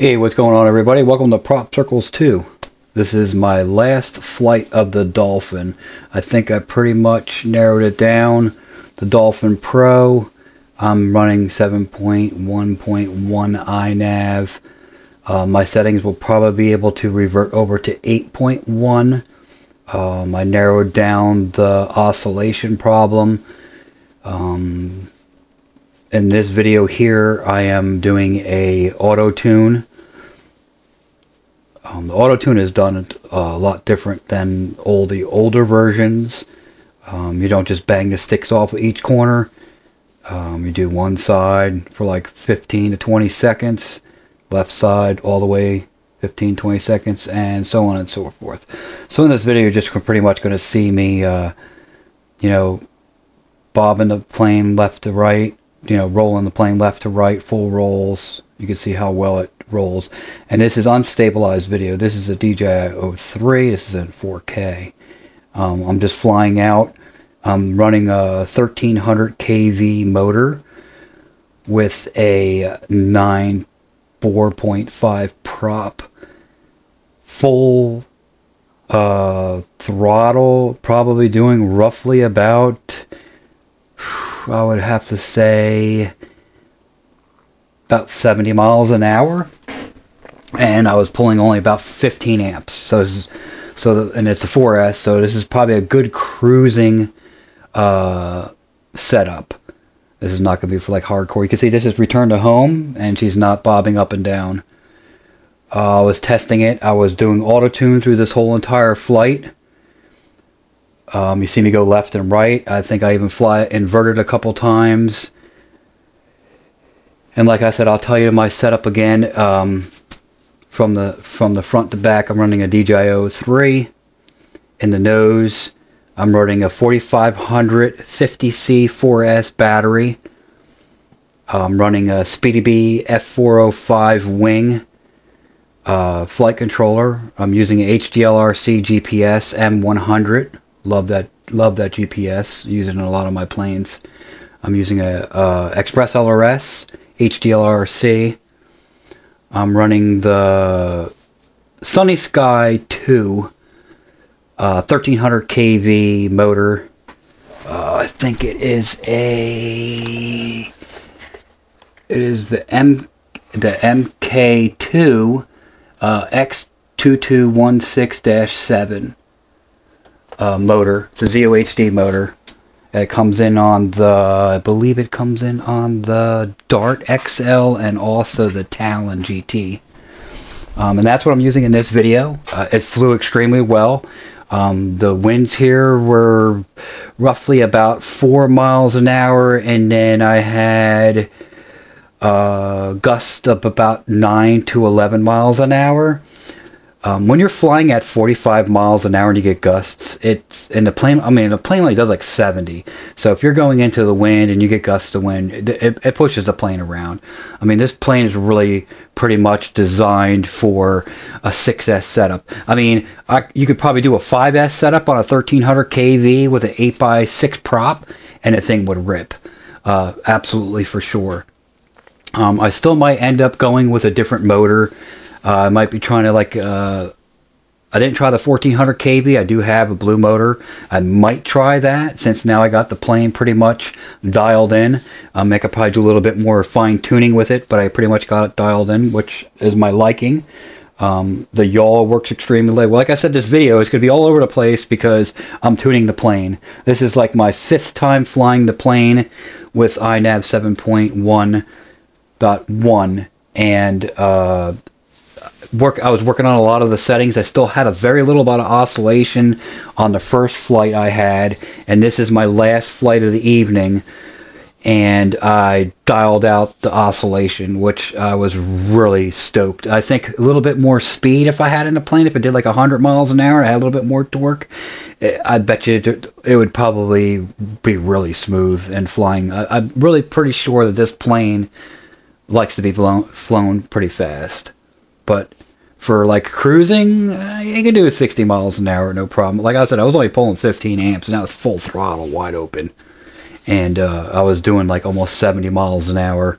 Hey, what's going on, everybody? Welcome to Prop Circles 2. This is my last flight of the Dolphin. I think I pretty much narrowed it down. The Dolphin Pro, I'm running 7.1.1 iNav. My settings will probably be able to revert over to 8.1. I narrowed down the oscillation problem. In this video here, I am doing a auto-tune. The auto-tune is done a lot different than all the older versions. You don't just bang the sticks off of each corner. You do one side for like 15 to 20 seconds, left side all the way 15, 20 seconds, and so on and so forth. So in this video, you're just pretty much going to see me, bobbing the plane left to right. Rolling the plane left to right, full rolls. You can see how well it rolls. And this is unstabilized video. This is a DJI O3. This is in 4K. I'm just flying out. I'm running a 1300 kV motor with a 94.5 prop, full throttle, probably doing roughly about, I would have to say, about 70 miles an hour, and I was pulling only about 15 amps. And it's the 4S, so this is probably a good cruising setup. This is not going to be for like hardcore. You can see this is return to home, and she's not bobbing up and down. I was testing it. I was doing auto tune through this whole entire flight. You see me go left and right. I think I even fly inverted a couple times. And like I said, I'll tell you my setup again. From the front to back, I'm running a DJI O3. In the nose, I'm running a 4500 50C 4S battery. I'm running a SpeedyBee F405 wing flight controller. I'm using a HDLRC GPS M100. Love that GPS. Use it in a lot of my planes. I'm using a ExpressLRS HDLRC. I'm running the Sunny Sky 2 1300 kV motor. I think it is the MK2 X2216-7. Motor. It's a ZOHD motor. And it comes in on the, I believe it comes in on the Dart XL and also the Talon GT. And that's what I'm using in this video. It flew extremely well. The winds here were roughly about 4 miles an hour, and then I had gusts of about 9 to 11 miles an hour. When you're flying at 45 miles an hour and you get gusts, the plane only does like 70. So if you're going into the wind and you get gusts of wind, it pushes the plane around. I mean, this plane is really pretty much designed for a 6S setup. I mean, you could probably do a 5S setup on a 1300 kV with an 8x6 prop, and the thing would rip. Absolutely, for sure. I still might end up going with a different motor. I might be trying to, like, I didn't try the 1400 kV. I do have a blue motor. I might try that, since now I got the plane pretty much dialed in. I could probably do a little bit more fine-tuning with it, but I pretty much got it dialed in, which is my liking. The yaw works extremely well. Like I said, this video is going to be all over the place because I'm tuning the plane. This is like my 5th time flying the plane with iNav 7.1.1, and I was working on a lot of the settings. I still had a very little bit of oscillation on the first flight I had, and this is my last flight of the evening, and I dialed out the oscillation, which I was really stoked. I think a little bit more speed if I had in the plane. If it did like 100 miles an hour, I had a little bit more torque, I bet you it would probably be really smooth and flying. I'm really pretty sure that this plane likes to be flown pretty fast. But for like cruising, you can do it 60 miles an hour, no problem. Like I said, I was only pulling 15 amps, and that was full throttle, wide open. And I was doing like almost 70 miles an hour.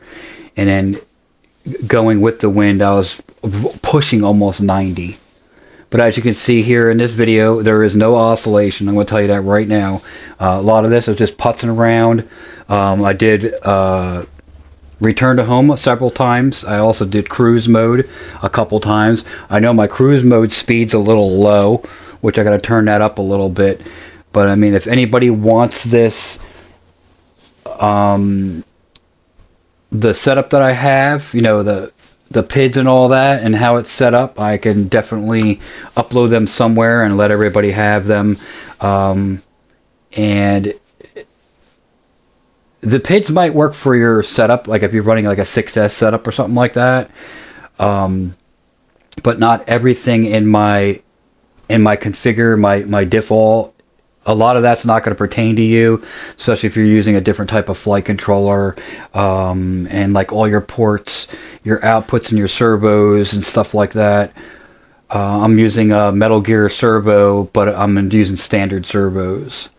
And then going with the wind, I was pushing almost 90. But as you can see here in this video, there is no oscillation. I'm going to tell you that right now. A lot of this is just putzing around. I did return to home several times. I also did cruise mode a couple times. I know my cruise mode speed's a little low, which I got to turn that up a little bit. But I mean, if anybody wants this, the setup that I have, you know, the PIDs and all that, and how it's set up, I can definitely upload them somewhere and let everybody have them. And the PIDs might work for your setup, like if you're running like a 6S setup or something like that. But not everything in my configure, my default, a lot of that's not going to pertain to you, especially if you're using a different type of flight controller, and like all your ports, your outputs and your servos and stuff like that. I'm using a Metal Gear servo, but I'm using standard servos.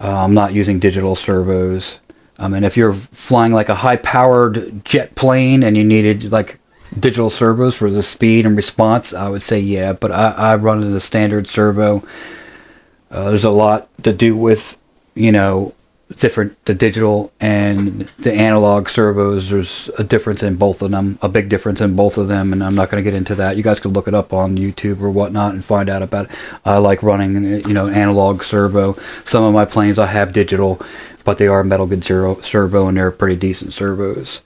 I'm not using digital servos. And if you're flying like a high-powered jet plane and you needed like digital servos for the speed and response, I would say yeah, but I run in the standard servo. There's a lot to do with, you know, the digital and the analog servos. There's a difference in both of them, a big difference in both of them, and I'm not going to get into that. You guys can look it up on YouTube or whatnot and find out about it. I like running, you know, analog servo. Some of my planes I have digital, but they are Metal Gear servo, and they're pretty decent servos.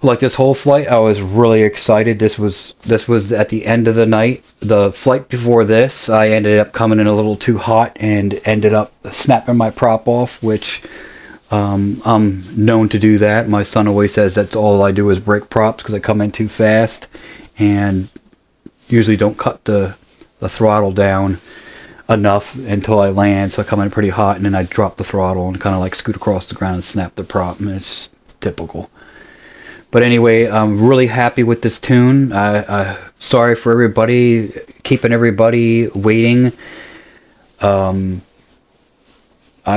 Like this whole flight, I was really excited. This was at the end of the night. The flight before this, I ended up coming in a little too hot and ended up snapping my prop off, which I'm known to do that. My son always says that's all I do is break props because I come in too fast and usually don't cut the throttle down enough until I land. So I come in pretty hot and then I drop the throttle and kind of like scoot across the ground and snap the prop, and it's typical. But anyway, I'm really happy with this tune. I sorry for everybody, keeping everybody waiting. I've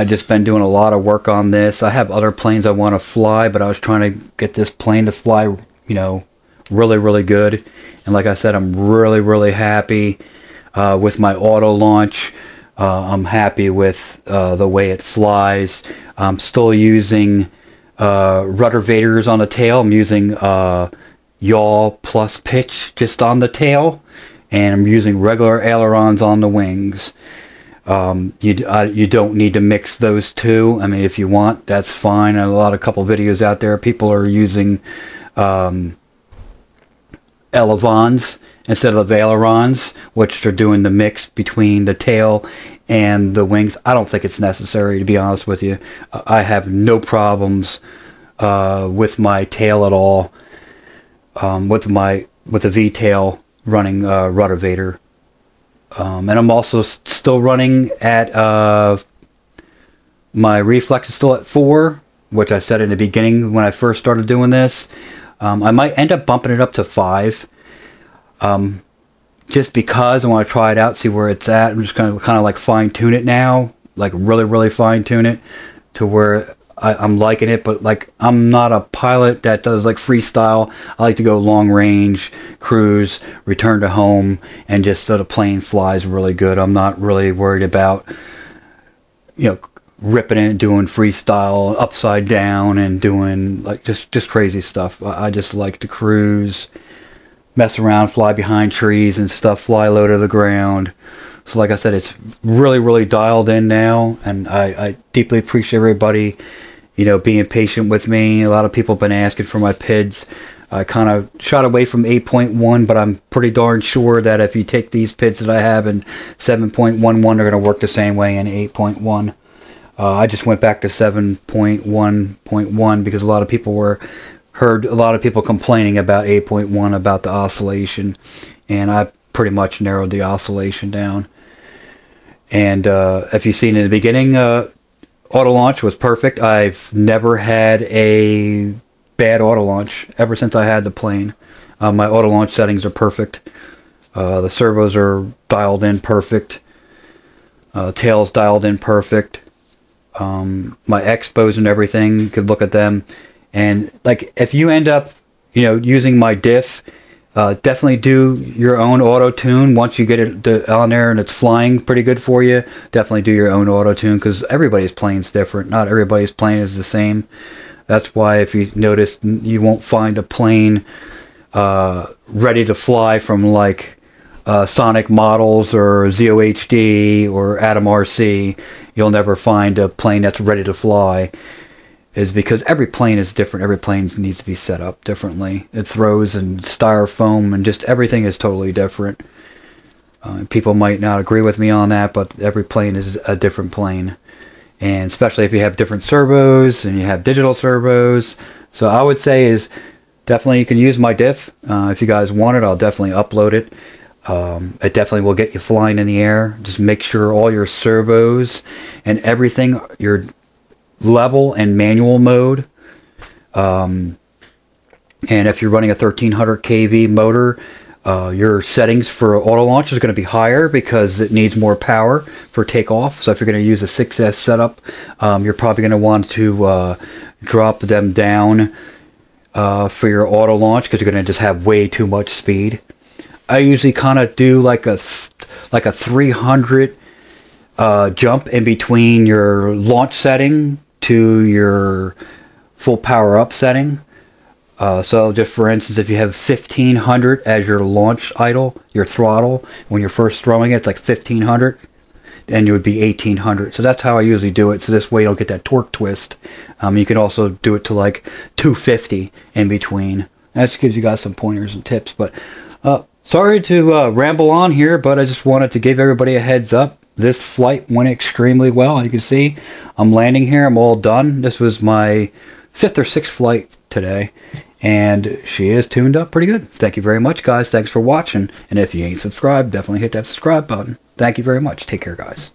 just been doing a lot of work on this. I have other planes I want to fly, but I was trying to get this plane to fly, you know, really, really good. And like I said, I'm really, really happy with my auto launch. I'm happy with the way it flies. I'm still using rudder vaders on the tail. I'm using yaw plus pitch just on the tail, and I'm using regular ailerons on the wings. You don't need to mix those two. I mean, if you want, that's fine. A lot of couple videos out there, people are using elevons instead of ailerons, which are doing the mix between the tail and the wings. I don't think it's necessary, to be honest with you. I have no problems with my tail at all, with the V-tail running rudder vader. And I'm also still running at my reflex is still at 4, which I said in the beginning when I first started doing this. I might end up bumping it up to 5. Just because I want to try it out, see where it's at. I'm just going to kind of like fine tune it now, like really, really fine tune it to where I'm liking it. But like, I'm not a pilot that does like freestyle. I like to go long range, cruise, return to home, and just so the plane flies really good. I'm not really worried about, you know, ripping it and doing freestyle upside down and doing like just crazy stuff. I just like to cruise, mess around, fly behind trees and stuff, fly low to the ground. So like I said, it's really, really dialed in now, and I deeply appreciate everybody, you know, being patient with me. A lot of people have been asking for my PIDs. I kind of shot away from 8.1, but I'm pretty darn sure that if you take these PIDs that I have in 7.11, they're going to work the same way in 8.1. I just went back to 7.1.1 because heard a lot of people complaining about 8.1 about the oscillation, and I pretty much narrowed the oscillation down. And if you've seen in the beginning, auto launch was perfect. I've never had a bad auto launch ever since I had the plane. My auto launch settings are perfect. The servos are dialed in perfect. Tail's dialed in perfect. My expos and everything, you could look at them. And like, if you end up you know, using my diff. Definitely do your own auto tune once you get it on there and it's flying pretty good for you. Definitely do your own auto tune, because everybody's playing's different. Not everybody's plane is the same. That's why, if you notice, you won't find a plane ready to fly from like Sonic Models or ZOHD or Atom RC. You'll never find a plane that's ready to fly. Is because every plane is different. Every plane needs to be set up differently. It throws and styrofoam and just everything is totally different. People might not agree with me on that, but every plane is a different plane. And especially if you have different servos and you have digital servos. So I would say is definitely you can use my diff. If you guys want it, I'll definitely upload it. It definitely will get you flying in the air. Just make sure all your servos and everything, your level and manual mode, and if you're running a 1300 kV motor, your settings for auto launch is going to be higher because it needs more power for takeoff. So if you're going to use a 6S setup, you're probably going to want to drop them down for your auto launch, because you're going to just have way too much speed. I usually kind of do like a 300 jump in between your launch setting to your full power up setting. So just for instance, if you have 1500 as your launch idle, your throttle, when you're first throwing it, it's like 1500, and it would be 1800. So that's how I usually do it. So this way you'll get that torque twist. You can also do it to like 250 in between. That just gives you guys some pointers and tips. But sorry to ramble on here, but I just wanted to give everybody a heads up. This flight went extremely well. As you can see, I'm landing here. I'm all done. This was my 5th or 6th flight today, and she is tuned up pretty good. Thank you very much, guys. Thanks for watching. And if you ain't subscribed, definitely hit that subscribe button. Thank you very much. Take care, guys.